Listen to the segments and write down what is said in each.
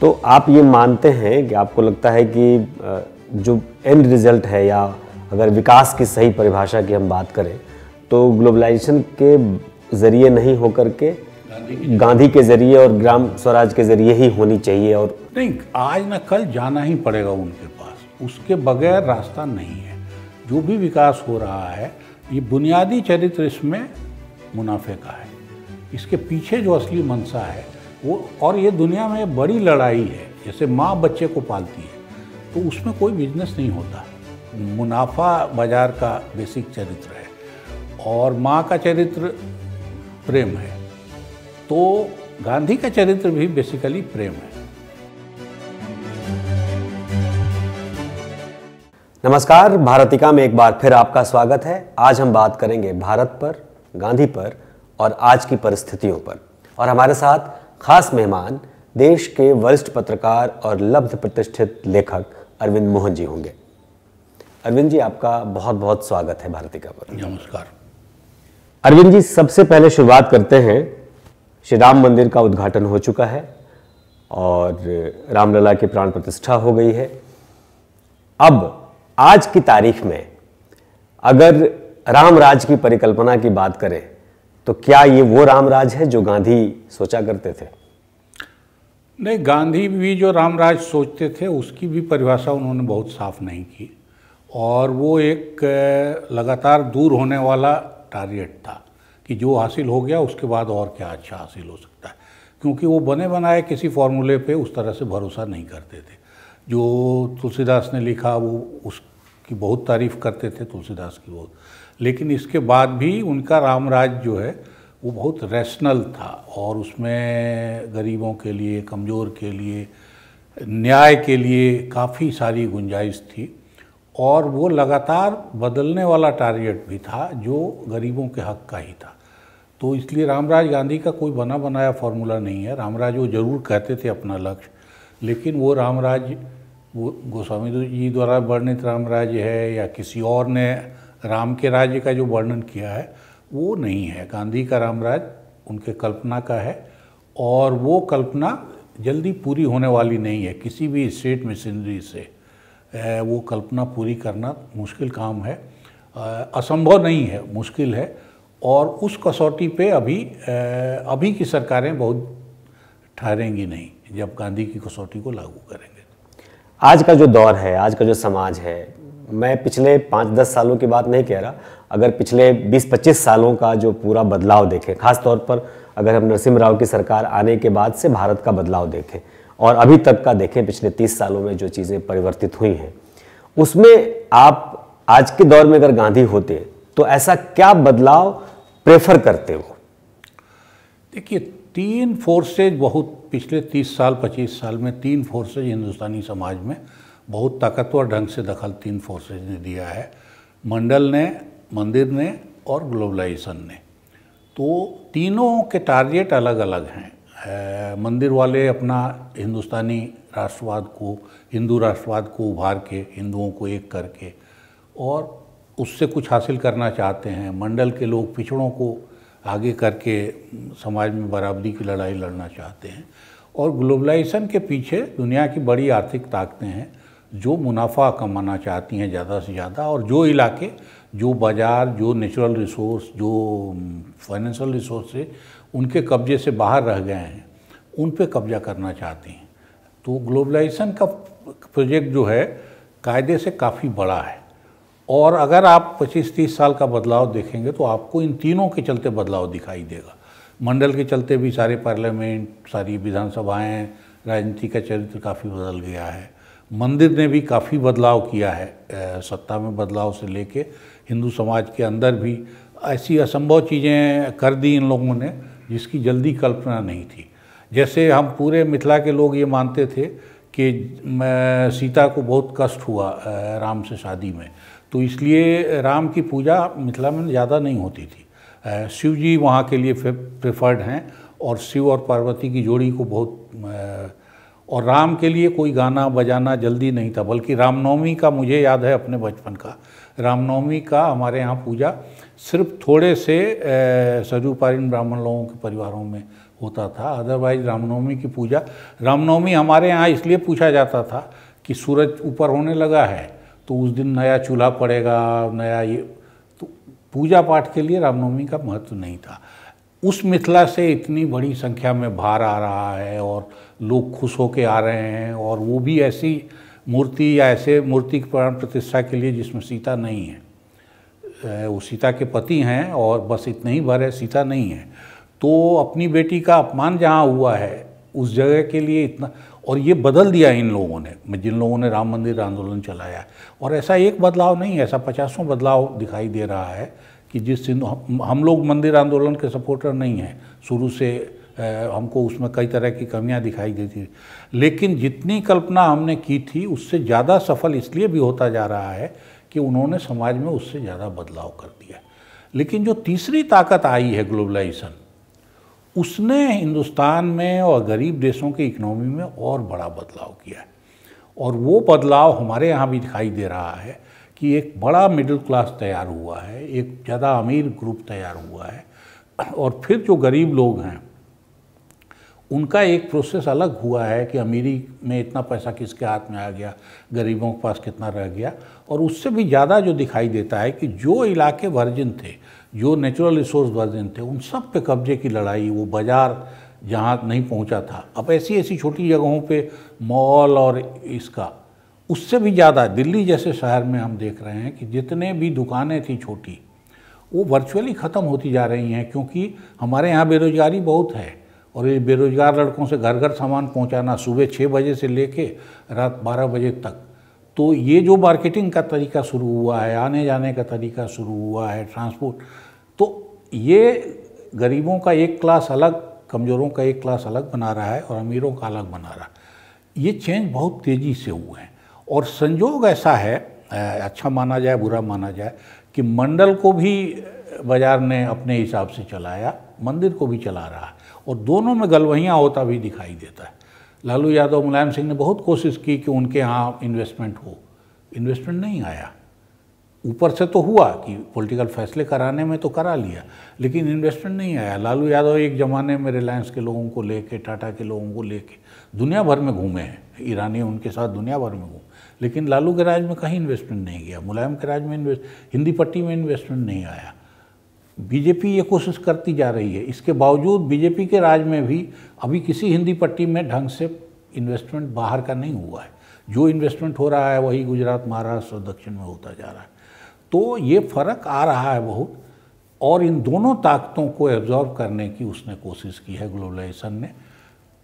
तो आप ये मानते हैं कि आपको लगता है कि जो एंड रिजल्ट है या अगर विकास की सही परिभाषा की हम बात करें तो ग्लोबलाइजेशन के ज़रिए नहीं होकर के गांधी के ज़रिए और ग्राम स्वराज के ज़रिए ही होनी चाहिए, और नहीं आज ना कल जाना ही पड़ेगा उनके पास, उसके बगैर रास्ता नहीं है। जो भी विकास हो रहा है ये बुनियादी चरित्र इसमें मुनाफे का है, इसके पीछे जो असली मंशा है वो, और ये दुनिया में बड़ी लड़ाई है जैसे माँ बच्चे को पालती है, तो उसमें कोई बिजनेस नहीं होता। मुनाफा बाजार का बेसिक चरित्र है और माँ का चरित्र प्रेम है, तो गांधी का चरित्र भी बेसिकली प्रेम है। नमस्कार भारतीका में एक बार फिर आपका स्वागत है। आज हम बात करेंगे भारत पर, गांधी पर और आज की परिस्थितियों पर, और हमारे साथ खास मेहमान देश के वरिष्ठ पत्रकार और लब्ध प्रतिष्ठित लेखक अरविंद मोहन जी होंगे। अरविंद जी आपका बहुत बहुत स्वागत है भारतीका पर। नमस्कार। अरविंद जी सबसे पहले शुरुआत करते हैं, श्री राम मंदिर का उद्घाटन हो चुका है और रामलला की प्राण प्रतिष्ठा हो गई है। अब आज की तारीख में अगर राम राज की परिकल्पना की बात करें तो क्या ये वो राम राज है जो गांधी सोचा करते थे? नहीं, गांधी भी जो राम राज सोचते थे उसकी भी परिभाषा उन्होंने बहुत साफ नहीं की, और वो एक लगातार दूर होने वाला टारगेट था कि जो हासिल हो गया उसके बाद और क्या अच्छा हासिल हो सकता है, क्योंकि वो बने बनाए किसी फॉर्मूले पे उस तरह से भरोसा नहीं करते थे। जो तुलसीदास ने लिखा वो उसकी बहुत तारीफ़ करते थे, तुलसीदास की बहुत, लेकिन इसके बाद भी उनका रामराज जो है वो बहुत रैशनल था और उसमें गरीबों के लिए, कमज़ोर के लिए, न्याय के लिए काफ़ी सारी गुंजाइश थी, और वो लगातार बदलने वाला टारगेट भी था जो गरीबों के हक का ही था। तो इसलिए रामराज गांधी का कोई बना बनाया फॉर्मूला नहीं है। रामराज वो ज़रूर कहते थे अपना लक्ष्य, लेकिन वो रामराज वो गोस्वामी जी द्वारा वर्णित रामराज है या किसी और ने राम के राज्य का जो वर्णन किया है वो नहीं है। गांधी का रामराज उनके कल्पना का है, और वो कल्पना जल्दी पूरी होने वाली नहीं है। किसी भी स्टेट मशीनरी से वो कल्पना पूरी करना मुश्किल काम है, असंभव नहीं है, मुश्किल है, और उस कसौटी पे अभी की सरकारें बहुत ठहरेंगी नहीं जब गांधी की कसौटी को लागू करेंगे। आज का जो दौर है, आज का जो समाज है, मैं पिछले 5-10 सालों की बात नहीं कह रहा, अगर पिछले 20-25 सालों का जो पूरा बदलाव देखें, खास तौर पर अगर हम नरसिंह राव की सरकार आने के बाद से भारत का बदलाव देखें और अभी तक का देखें, पिछले 30 सालों में जो चीज़ें परिवर्तित हुई हैं, उसमें आप आज के दौर में अगर गांधी होते तो ऐसा क्या बदलाव प्रेफर करते हो? देखिए, तीन फोर्सेज बहुत पिछले 30-25 साल में तीन फोर्सेज हिंदुस्तानी समाज में बहुत ताकतवर ढंग से दखल तीन फोर्सेज ने दिया है, मंडल ने, मंदिर ने और ग्लोबलाइजेशन ने। तो तीनों के टारगेट अलग अलग हैं। मंदिर वाले अपना हिंदुस्तानी राष्ट्रवाद को, हिंदू राष्ट्रवाद को उभार के, हिंदुओं को एक करके और उससे कुछ हासिल करना चाहते हैं। मंडल के लोग पिछड़ों को आगे करके समाज में बराबरी की लड़ाई लड़ना चाहते हैं, और ग्लोबलाइजेशन के पीछे दुनिया की बड़ी आर्थिक ताकतें हैं जो मुनाफा कमाना चाहती हैं ज़्यादा से ज़्यादा, और जो इलाके, जो बाज़ार, जो नेचुरल रिसोर्स, जो फाइनेंशियल रिसोर्स है उनके कब्जे से बाहर रह गए हैं उन पे कब्जा करना चाहती हैं। तो ग्लोबलाइजेशन का प्रोजेक्ट जो है कायदे से काफ़ी बड़ा है, और अगर आप 25-30 साल का बदलाव देखेंगे तो आपको इन तीनों के चलते बदलाव दिखाई देगा। मंडल के चलते भी सारे पार्लियामेंट, सारी विधानसभाएँ, राजनीति का चरित्र काफ़ी बदल गया है। मंदिर ने भी काफ़ी बदलाव किया है, सत्ता में बदलाव से लेके हिंदू समाज के अंदर भी ऐसी असंभव चीज़ें कर दी इन लोगों ने जिसकी जल्दी कल्पना नहीं थी। जैसे हम पूरे मिथिला के लोग ये मानते थे कि सीता को बहुत कष्ट हुआ राम से शादी में, तो इसलिए राम की पूजा मिथिला में ज़्यादा नहीं होती थी। शिव जी वहाँ के लिए प्रेफर्ड हैं, और शिव और पार्वती की जोड़ी को बहुत, और राम के लिए कोई गाना बजाना जल्दी नहीं था। बल्कि रामनवमी का मुझे याद है अपने बचपन का, रामनवमी का हमारे यहाँ पूजा सिर्फ थोड़े से सर्वपारीन ब्राह्मण लोगों के परिवारों में होता था, अदरवाइज रामनवमी की पूजा। रामनवमी हमारे यहाँ इसलिए पूछा जाता था कि सूरज ऊपर होने लगा है तो उस दिन नया चूल्हा पड़ेगा, नया ये, तो पूजा पाठ के लिए रामनवमी का महत्व नहीं था। उस मिथिला से इतनी बड़ी संख्या में भार आ रहा है और लोग खुश होके आ रहे हैं, और वो भी ऐसी मूर्ति या ऐसे मूर्ति की प्राण प्रतिष्ठा के लिए जिसमें सीता नहीं है। वो सीता के पति हैं और बस इतने ही भर है, सीता नहीं है। तो अपनी बेटी का अपमान जहाँ हुआ है उस जगह के लिए इतना, और ये बदल दिया इन लोगों ने, जिन लोगों ने राम मंदिर आंदोलन चलाया। और ऐसा एक बदलाव नहीं, ऐसा पचासों बदलाव दिखाई दे रहा है कि जिस दिन हम लोग मंदिर आंदोलन के सपोर्टर नहीं हैं, शुरू से हमको उसमें कई तरह की कमियां दिखाई देती थी, लेकिन जितनी कल्पना हमने की थी उससे ज़्यादा सफल इसलिए भी होता जा रहा है कि उन्होंने समाज में उससे ज़्यादा बदलाव कर दिया। लेकिन जो तीसरी ताकत आई है ग्लोबलाइजेशन, उसने हिंदुस्तान में और गरीब देशों की इकनॉमी में और बड़ा बदलाव किया है, और वो बदलाव हमारे यहाँ भी दिखाई दे रहा है कि एक बड़ा मिडिल क्लास तैयार हुआ है, एक ज़्यादा अमीर ग्रुप तैयार हुआ है, और फिर जो गरीब लोग हैं उनका एक प्रोसेस अलग हुआ है कि अमीरी में इतना पैसा किसके हाथ में आ गया, गरीबों के पास कितना रह गया। और उससे भी ज़्यादा जो दिखाई देता है कि जो इलाके वर्जिन थे, जो नेचुरल रिसोर्स वर्जिन थे, उन सब पे कब्जे की लड़ाई, वो बाज़ार जहाँ नहीं पहुँचा था, अब ऐसी ऐसी छोटी जगहों पर मॉल, और इसका उससे भी ज़्यादा दिल्ली जैसे शहर में हम देख रहे हैं कि जितने भी दुकानें थी छोटी, वो वर्चुअली ख़त्म होती जा रही हैं, क्योंकि हमारे यहाँ बेरोज़गारी बहुत है। और ये बेरोज़गार लड़कों से घर घर सामान पहुँचाना सुबह 6 बजे से लेके रात 12 बजे तक, तो ये जो मार्केटिंग का तरीका शुरू हुआ है, आने जाने का तरीका शुरू हुआ है, ट्रांसपोर्ट, तो ये गरीबों का एक क्लास अलग, कमज़ोरों का एक क्लास अलग बना रहा है और अमीरों का अलग बना रहा है। ये चेंज बहुत तेज़ी से हुए हैं, और संयोग ऐसा है, अच्छा माना जाए बुरा माना जाए, कि मंडल को भी बाजार ने अपने हिसाब से चलाया, मंदिर को भी चला रहा है, और दोनों में गलवहियाँ होता भी दिखाई देता है। लालू यादव मुलायम सिंह ने बहुत कोशिश की कि उनके यहाँ इन्वेस्टमेंट हो, इन्वेस्टमेंट नहीं आया। ऊपर से तो हुआ कि पॉलिटिकल फैसले कराने में तो करा लिया, लेकिन इन्वेस्टमेंट नहीं आया। लालू यादव एक ज़माने में रिलायंस के लोगों को लेके, टाटा के लोगों को लेके दुनिया भर में घूमे हैं, ईरानी उनके साथ दुनिया भर में घूमे, लेकिन लालू के राज में कहीं इन्वेस्टमेंट नहीं गया, मुलायम के राज में हिंदी पट्टी में इन्वेस्टमेंट नहीं आया। बीजेपी ये कोशिश करती जा रही है, इसके बावजूद बीजेपी के राज में भी अभी किसी हिंदी पट्टी में ढंग से इन्वेस्टमेंट बाहर का नहीं हुआ है। जो इन्वेस्टमेंट हो रहा है वही गुजरात, महाराष्ट्र और दक्षिण में होता जा रहा है। तो ये फ़र्क आ रहा है बहुत, और इन दोनों ताकतों को एब्जॉर्व करने की उसने कोशिश की है ग्लोबलाइजेशन ने।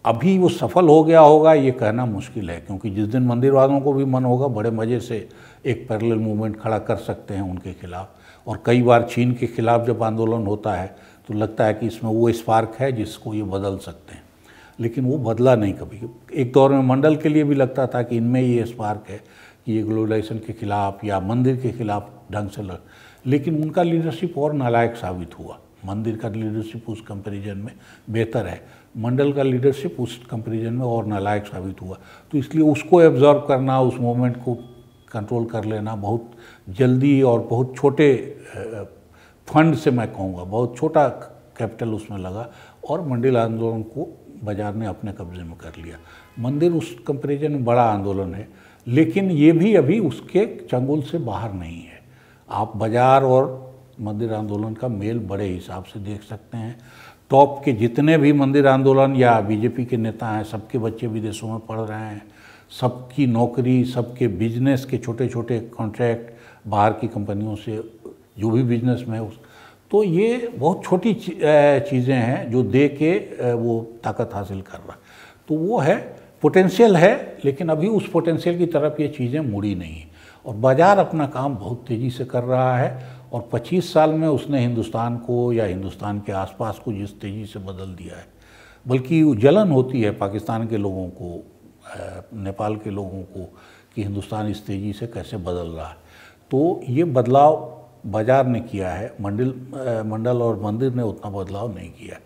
अभी वो सफल हो गया होगा ये कहना मुश्किल है, क्योंकि जिस दिन मंदिरवादियों को भी मन होगा बड़े मज़े से एक पैरेलल मूवमेंट खड़ा कर सकते हैं उनके खिलाफ। और कई बार चीन के खिलाफ जब आंदोलन होता है तो लगता है कि इसमें वो स्पार्क है जिसको ये बदल सकते हैं, लेकिन वो बदला नहीं कभी। एक दौर में मंडल के लिए भी लगता था कि इनमें ये स्पार्क है कि ये ग्लोबलाइजेशन के खिलाफ या मंदिर के खिलाफ ढंग से लड़, लेकिन उनका लीडरशिप और नालायक साबित हुआ। मंदिर का लीडरशिप उस कंपैरिजन में बेहतर है, मंडल का लीडरशिप उस कंपैरिजन में और नालायक साबित हुआ। तो इसलिए उसको एब्जॉर्व करना, उस मूवमेंट को कंट्रोल कर लेना बहुत जल्दी और बहुत छोटे फंड से, मैं कहूँगा बहुत छोटा कैपिटल उसमें लगा, और मंदिर आंदोलन को बाजार ने अपने कब्जे में कर लिया। मंदिर उस कंपैरिजन में बड़ा आंदोलन है, लेकिन ये भी अभी उसके चंगुल से बाहर नहीं है। आप बाजार और मंदिर आंदोलन का मेल बड़े हिसाब से देख सकते हैं। टॉप के जितने भी मंदिर आंदोलन या बीजेपी के नेता हैं, सबके बच्चे विदेशों में पढ़ रहे हैं, सबकी नौकरी, सबके बिजनेस के छोटे छोटे कॉन्ट्रैक्ट बाहर की कंपनियों से, जो भी बिजनेस में उस, तो ये बहुत छोटी चीज़ें हैं जो दे के वो ताकत हासिल कर रहा। तो वो है, पोटेंशियल है, लेकिन अभी उस पोटेंशियल की तरफ ये चीज़ें मुड़ी नहीं, और बाज़ार अपना काम बहुत तेज़ी से कर रहा है। और 25 साल में उसने हिंदुस्तान को या हिंदुस्तान के आसपास को जिस तेज़ी से बदल दिया है, बल्कि जलन होती है पाकिस्तान के लोगों को, नेपाल के लोगों को, कि हिंदुस्तान इस तेज़ी से कैसे बदल रहा है। तो ये बदलाव बाज़ार ने किया है, मंडल और मंदिर ने उतना बदलाव नहीं किया।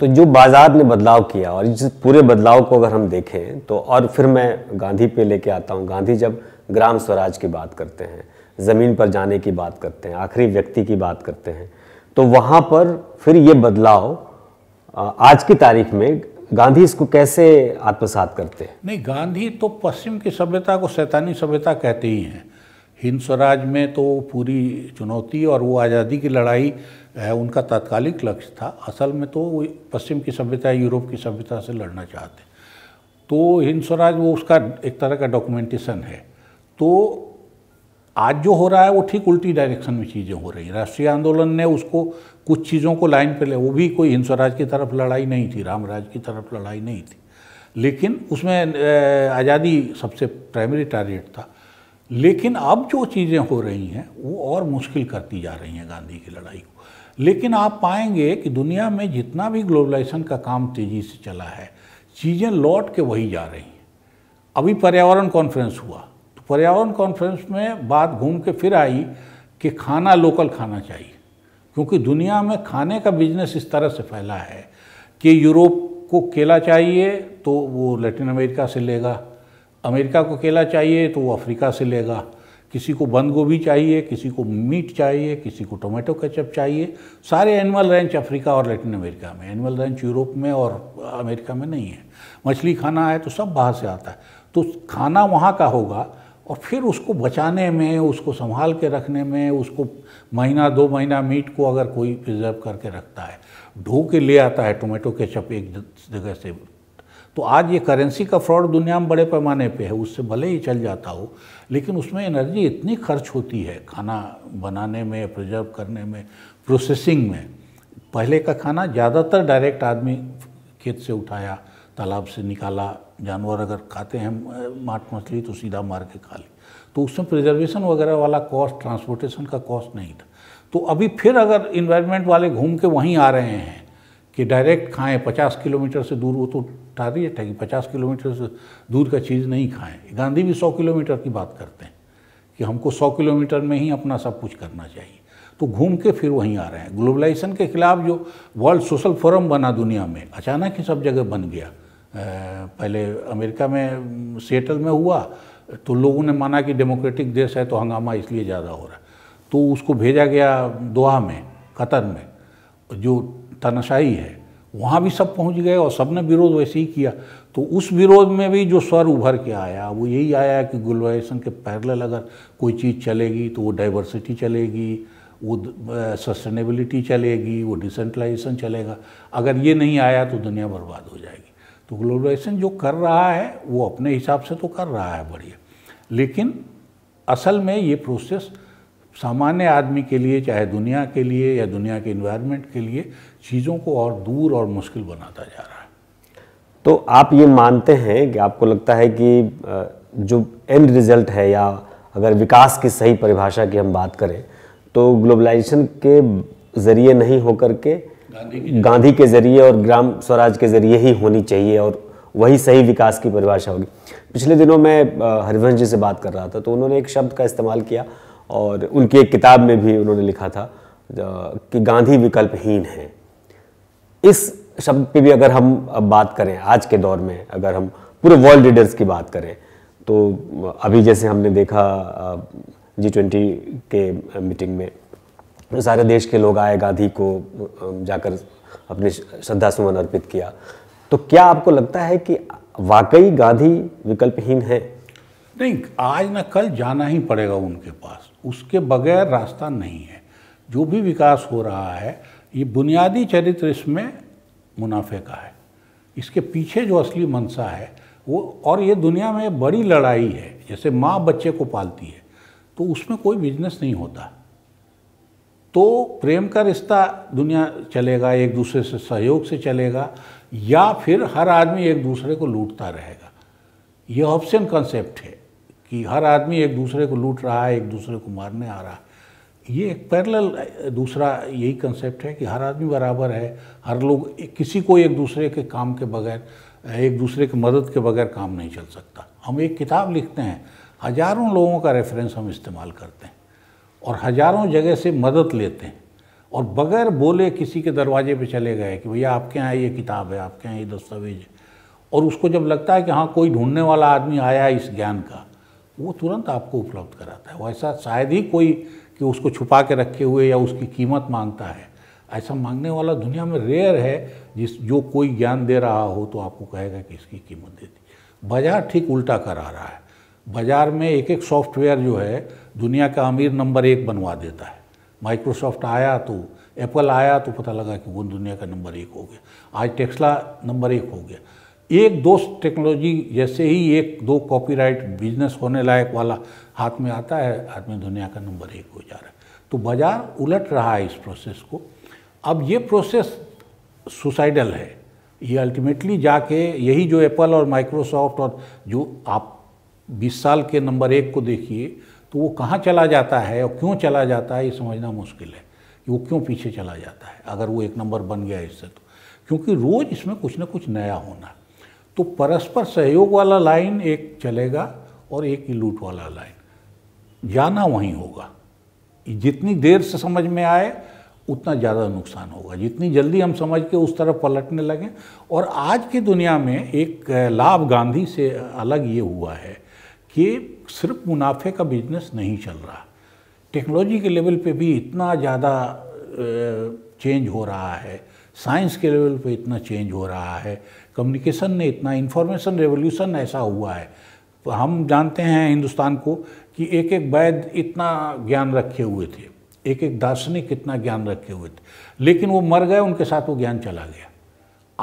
तो जो बाज़ार ने बदलाव किया, और इस पूरे बदलाव को अगर हम देखें तो, और फिर मैं गांधी पे लेके आता हूँ। गांधी जब ग्राम स्वराज की बात करते हैं, ज़मीन पर जाने की बात करते हैं, आखिरी व्यक्ति की बात करते हैं, तो वहाँ पर फिर ये बदलाव आज की तारीख में गांधी इसको कैसे आत्मसात करते हैं? नहीं, गांधी तो पश्चिम की सभ्यता को शैतानी सभ्यता कहते ही हैं। हिंद स्वराज में तो पूरी चुनौती और वो आज़ादी की लड़ाई उनका तात्कालिक लक्ष्य था। असल में तो वो पश्चिम की सभ्यता, यूरोप की सभ्यता से लड़ना चाहते, तो हिंद स्वराज वो उसका एक तरह का डॉक्यूमेंटेशन है। तो आज जो हो रहा है वो ठीक उल्टी डायरेक्शन में चीज़ें हो रही हैं। राष्ट्रीय आंदोलन ने उसको कुछ चीज़ों को लाइन पे ले, वो भी कोई हिंद स्वराज की तरफ लड़ाई नहीं थी, राम राज की तरफ लड़ाई नहीं थी, लेकिन उसमें आज़ादी सबसे प्राइमरी टारगेट था। लेकिन अब जो चीज़ें हो रही हैं वो और मुश्किल करती जा रही हैं गांधी की लड़ाई को। लेकिन आप पाएंगे कि दुनिया में जितना भी ग्लोबलाइजेशन का काम तेज़ी से चला है, चीज़ें लौट के वही जा रही हैं। अभी पर्यावरण कॉन्फ्रेंस हुआ, तो पर्यावरण कॉन्फ्रेंस में बात घूम के फिर आई कि खाना लोकल खाना चाहिए, क्योंकि दुनिया में खाने का बिजनेस इस तरह से फैला है कि यूरोप को केला चाहिए तो वो लैटिन अमेरिका से लेगा, अमेरिका को केला चाहिए तो वो अफ्रीका से लेगा, किसी को बंद गोभी चाहिए, किसी को मीट चाहिए, किसी को टोमेटो केचप चाहिए। सारे एनिमल रेंच अफ्रीका और लैटिन अमेरिका में, एनिमल रेंच यूरोप में और अमेरिका में नहीं है। मछली खाना है तो सब बाहर से आता है, तो खाना वहाँ का होगा। और फिर उसको बचाने में, उसको संभाल के रखने में, उसको महीना दो महीना मीट को अगर कोई प्रिजर्व करके रखता है, ढो के ले आता है टोमेटो केचप एक जगह से, तो आज ये करेंसी का फ्रॉड दुनिया में बड़े पैमाने पे है। उससे भले ही चल जाता हो, लेकिन उसमें एनर्जी इतनी खर्च होती है खाना बनाने में, प्रिजर्व करने में, प्रोसेसिंग में। पहले का खाना ज़्यादातर डायरेक्ट आदमी खेत से उठाया, तालाब से निकाला, जानवर अगर खाते हैं मांस मछली तो सीधा मार के खा ली, तो उसमें प्रिजर्वेशन वगैरह वाला कॉस्ट, ट्रांसपोर्टेशन का कॉस्ट नहीं था। तो अभी फिर अगर इन्वायरमेंट वाले घूम के वहीं आ रहे हैं कि डायरेक्ट खाएं 50 किलोमीटर से दूर, वो तो टारगेट है कि 50 किलोमीटर से दूर का चीज़ नहीं खाएं। गांधी भी 100 किलोमीटर की बात करते हैं कि हमको 100 किलोमीटर में ही अपना सब कुछ करना चाहिए, तो घूम के फिर वहीं आ रहे हैं। ग्लोबलाइजेशन के खिलाफ जो वर्ल्ड सोशल फोरम बना दुनिया में, अचानक ही सब जगह बन गया। पहले अमेरिका में सिएटल में हुआ, तो लोगों ने माना कि डेमोक्रेटिक देश है तो हंगामा इसलिए ज़्यादा हो रहा है, तो उसको भेजा गया दोहा में, कतर में जो तानाशाही है, वहाँ भी सब पहुँच गए और सब ने विरोध वैसे ही किया। तो उस विरोध में भी जो स्वर उभर के आया वो यही आया कि ग्लोबलाइजेशन के पैरेलल अगर कोई चीज़ चलेगी तो वो डाइवर्सिटी चलेगी, वो सस्टेनेबिलिटी चलेगी, वो डिसेंट्रलाइजेशन चलेगा। अगर ये नहीं आया तो दुनिया बर्बाद हो जाएगी। तो ग्लोबलाइजेशन जो कर रहा है वो अपने हिसाब से तो कर रहा है बढ़िया, लेकिन असल में ये प्रोसेस सामान्य आदमी के लिए, चाहे दुनिया के लिए या दुनिया के इन्वायरमेंट के लिए, चीज़ों को और दूर और मुश्किल बनाता जा रहा है। तो आप ये मानते हैं कि आपको लगता है कि जो एंड रिजल्ट है, या अगर विकास की सही परिभाषा की हम बात करें, तो ग्लोबलाइजेशन के ज़रिए नहीं होकर के गांधी के ज़रिए और ग्राम स्वराज के ज़रिए ही होनी चाहिए, और वही सही विकास की परिभाषा होगी। पिछले दिनों मैं हरिवंश जी से बात कर रहा था, तो उन्होंने एक शब्द का इस्तेमाल किया और उनकी एक किताब में भी उन्होंने लिखा था कि गांधी विकल्पहीन है। इस शब्द पे भी अगर हम बात करें, आज के दौर में अगर हम पूरे वर्ल्ड लीडर्स की बात करें, तो अभी जैसे हमने देखा G20 के मीटिंग में सारे देश के लोग आए, गांधी को जाकर अपने श्रद्धा सुमन अर्पित किया। तो क्या आपको लगता है कि वाकई गांधी विकल्पहीन है? नहीं, आज ना कल जाना ही पड़ेगा उनके पास, उसके बगैर रास्ता नहीं है। जो भी विकास हो रहा है, ये बुनियादी चरित्र इसमें मुनाफे का है, इसके पीछे जो असली मंशा है वो, और ये दुनिया में बड़ी लड़ाई है। जैसे माँ बच्चे को पालती है, तो उसमें कोई बिजनेस नहीं होता, तो प्रेम का रिश्ता दुनिया चलेगा, एक दूसरे से सहयोग से चलेगा, या फिर हर आदमी एक दूसरे को लूटता रहेगा। यह ऑप्शन कंसेप्ट है कि हर आदमी एक दूसरे को लूट रहा है, एक दूसरे को मारने आ रहा है। ये एक पैरेलल दूसरा यही कंसेप्ट है कि हर आदमी बराबर है, हर लोग, किसी को एक दूसरे के काम के बगैर, एक दूसरे की मदद के बगैर काम नहीं चल सकता। हम एक किताब लिखते हैं, हज़ारों लोगों का रेफरेंस हम इस्तेमाल करते हैं और हज़ारों जगह से मदद लेते हैं, और बगैर बोले किसी के दरवाजे पर चले गए कि भैया आपके यहाँ ये किताब है, आपके यहाँ ये दस्तावेज है। और उसको जब लगता है कि हाँ कोई ढूंढने वाला आदमी आया इस ज्ञान का, वो तुरंत आपको उपलब्ध कराता है। वैसा शायद ही कोई कि उसको छुपा के रखे हुए या उसकी कीमत मांगता है, ऐसा मांगने वाला दुनिया में रेयर है, जिस जो कोई ज्ञान दे रहा हो तो आपको कहेगा कि इसकी कीमत दे दी। बाज़ार ठीक उल्टा करा रहा है। बाज़ार में एक एक सॉफ्टवेयर जो है दुनिया का अमीर नंबर 1 बनवा देता है। माइक्रोसॉफ़्ट आया तो एप्पल आया तो पता लगा कि वो दुनिया का नंबर 1 हो गया। आज टेस्ला नंबर 1 हो गया। एक दो टेक्नोलॉजी जैसे ही एक दो कॉपीराइट बिजनेस होने लायक वाला हाथ में आता है, आदमी दुनिया का नंबर 1 हो जा रहा है। तो बाज़ार उलट रहा है इस प्रोसेस को। अब ये प्रोसेस सुसाइडल है। ये अल्टीमेटली जाके यही जो एप्पल और माइक्रोसॉफ़्ट और जो आप 20 साल के नंबर 1 को देखिए तो वो कहाँ चला जाता है और क्यों चला जाता है, ये समझना मुश्किल है कि वो क्यों पीछे चला जाता है अगर वो एक नंबर बन गया इससे। तो क्योंकि रोज़ इसमें कुछ ना कुछ नया होना। तो परस्पर सहयोग वाला लाइन एक चलेगा और एक ही लूट वाला लाइन, जाना वहीं होगा। जितनी देर से समझ में आए उतना ज़्यादा नुकसान होगा। जितनी जल्दी हम समझ के उस तरफ पलटने लगें। और आज की दुनिया में एक लाभ गांधी से अलग ये हुआ है कि सिर्फ मुनाफे का बिजनेस नहीं चल रहा। टेक्नोलॉजी के लेवल पे भी इतना ज़्यादा चेंज हो रहा है, साइंस के लेवल पे इतना चेंज हो रहा है, कम्युनिकेशन ने इतना, इंफॉर्मेशन रेवोल्यूशन ऐसा हुआ है। तो हम जानते हैं हिंदुस्तान को कि एक एक वैद्य इतना ज्ञान रखे हुए थे, एक एक दार्शनिक इतना ज्ञान रखे हुए थे, लेकिन वो मर गए, उनके साथ वो ज्ञान चला गया।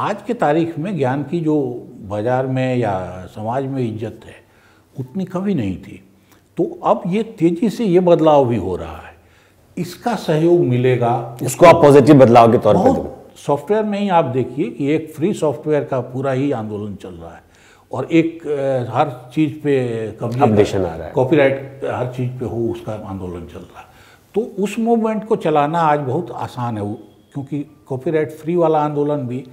आज के तारीख में ज्ञान की जो बाज़ार में या समाज में इज्जत है उतनी कभी नहीं थी। तो अब ये तेज़ी से ये बदलाव भी हो रहा है। इसका सहयोग मिलेगा, इसको आप पॉजिटिव बदलाव के तौर पर। सॉफ्टवेयर में ही आप देखिए कि एक फ्री सॉफ्टवेयर का पूरा ही आंदोलन चल रहा है और एक हर चीज़ पे कॉपीराइट आ रहा है, कॉपीराइट हर चीज़ पे हो उसका आंदोलन चल रहा है। तो उस मूवमेंट को चलाना आज बहुत आसान है, क्योंकि कॉपीराइट फ्री वाला आंदोलन भी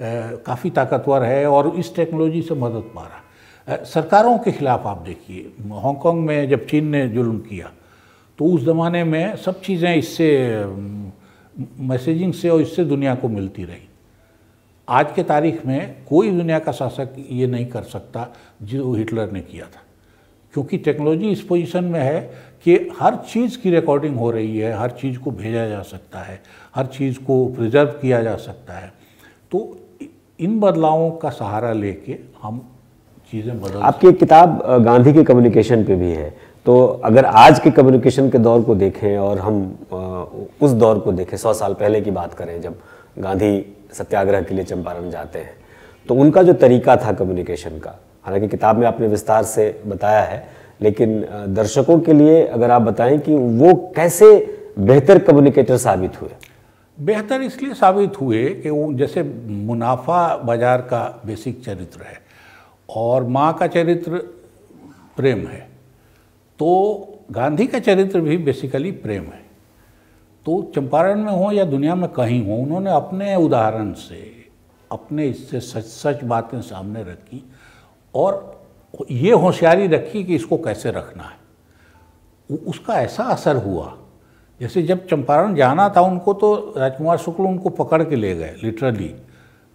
काफ़ी ताकतवर है और इस टेक्नोलॉजी से मदद पा रहा है। सरकारों के ख़िलाफ़ आप देखिए, हांगकांग में जब चीन ने जुल्म किया तो उस ज़माने में सब चीज़ें इससे मैसेजिंग से और इससे दुनिया को मिलती रही। आज के तारीख में कोई दुनिया का शासक ये नहीं कर सकता जो हिटलर ने किया था, क्योंकि टेक्नोलॉजी इस पोजीशन में है कि हर चीज़ की रिकॉर्डिंग हो रही है, हर चीज़ को भेजा जा सकता है, हर चीज़ को प्रिजर्व किया जा सकता है। तो इन बदलावों का सहारा लेके हम चीज़ें बदल। आपकी एक किताब गांधी के कम्युनिकेशन पे भी है, तो अगर आज के कम्युनिकेशन के दौर को देखें और हम उस दौर को देखें, 100 साल पहले की बात करें जब गांधी सत्याग्रह के लिए चंपारण जाते हैं, तो उनका जो तरीका था कम्युनिकेशन का, हालांकि किताब में आपने विस्तार से बताया है, लेकिन दर्शकों के लिए अगर आप बताएं कि वो कैसे बेहतर कम्युनिकेटर साबित हुए। बेहतर इसलिए साबित हुए कि वो जैसे मुनाफा बाजार का बेसिक चरित्र है और माँ का चरित्र प्रेम है, तो गांधी का चरित्र भी बेसिकली प्रेम है। तो चंपारण में हो या दुनिया में कहीं हो, उन्होंने अपने उदाहरण से, अपने इससे सच बातें सामने रखी और ये होशियारी रखी कि इसको कैसे रखना है। उसका ऐसा असर हुआ, जैसे जब चंपारण जाना था उनको तो राजकुमार शुक्ल उनको पकड़ के ले गए, लिटरली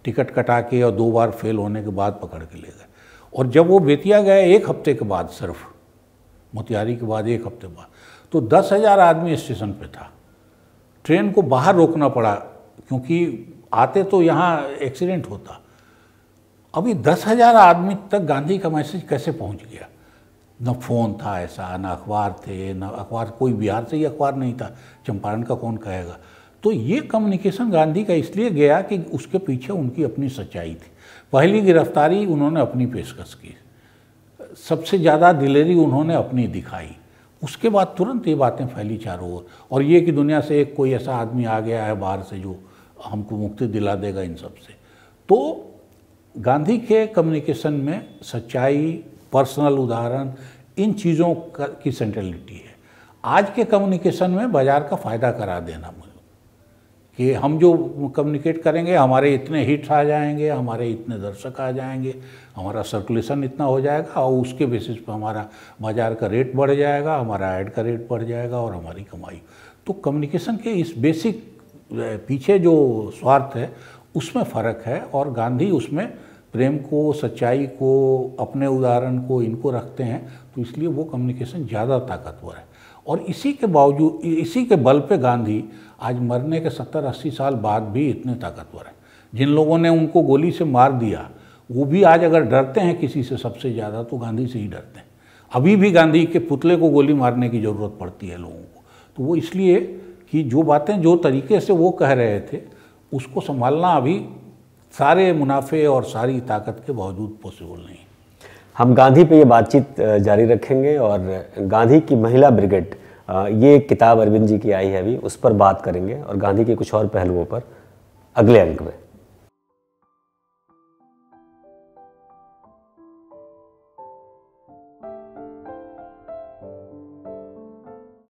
टिकट कटा के, और 2 बार फेल होने के बाद पकड़ के ले गए। और जब वो बेतिया गए 1 हफ्ते के बाद, सिर्फ मोतिहारी के बाद 1 हफ्ते बाद, तो 10,000 आदमी स्टेशन पे था। ट्रेन को बाहर रोकना पड़ा क्योंकि आते तो यहाँ एक्सीडेंट होता। अभी 10,000 आदमी तक गांधी का मैसेज कैसे पहुँच गया? न फ़ोन था ऐसा, न अखबार थे, न अखबार कोई बिहार से ही अखबार नहीं था, चंपारण का कौन कहेगा। तो ये कम्युनिकेशन गांधी का इसलिए गया कि उसके पीछे उनकी अपनी सच्चाई थी। पहली गिरफ्तारी उन्होंने अपनी पेशकश की, सबसे ज़्यादा दिलेरी उन्होंने अपनी दिखाई। उसके बाद तुरंत ये बातें फैली चारों ओर, और ये कि दुनिया से एक कोई ऐसा आदमी आ गया है बाहर से जो हमको मुक्ति दिला देगा इन सब से। तो गांधी के कम्युनिकेशन में सच्चाई, पर्सनल उदाहरण, इन चीज़ों की सेंट्रलिटी है। आज के कम्युनिकेशन में बाजार का फ़ायदा करा देना कि हम जो कम्युनिकेट करेंगे हमारे इतने हिट्स आ जाएंगे, हमारे इतने दर्शक आ जाएंगे, हमारा सर्कुलेशन इतना हो जाएगा और उसके बेसिस पर हमारा बाज़ार का रेट बढ़ जाएगा, हमारा ऐड का रेट बढ़ जाएगा और हमारी कमाई। तो कम्युनिकेशन के इस बेसिक पीछे जो स्वार्थ है उसमें फ़र्क है, और गांधी उसमें प्रेम को, सच्चाई को, अपने उदाहरण को, इनको रखते हैं। तो इसलिए वो कम्युनिकेशन ज़्यादा ताकतवर है। और इसी के बल पे गांधी आज मरने के 70-80 साल बाद भी इतने ताकतवर हैं। जिन लोगों ने उनको गोली से मार दिया वो भी आज अगर डरते हैं किसी से सबसे ज़्यादा तो गांधी से ही डरते हैं। अभी भी गांधी के पुतले को गोली मारने की ज़रूरत पड़ती है लोगों को, तो वो इसलिए कि जो बातें जो तरीके से वो कह रहे थे उसको संभालना अभी सारे मुनाफे और सारी ताकत के बावजूद पॉसिबल नहीं। हम गांधी पे ये बातचीत जारी रखेंगे और गांधी की महिला ब्रिगेड, ये किताब अरविंद जी की आई है, अभी उस पर बात करेंगे और गांधी के कुछ और पहलुओं पर अगले अंक में।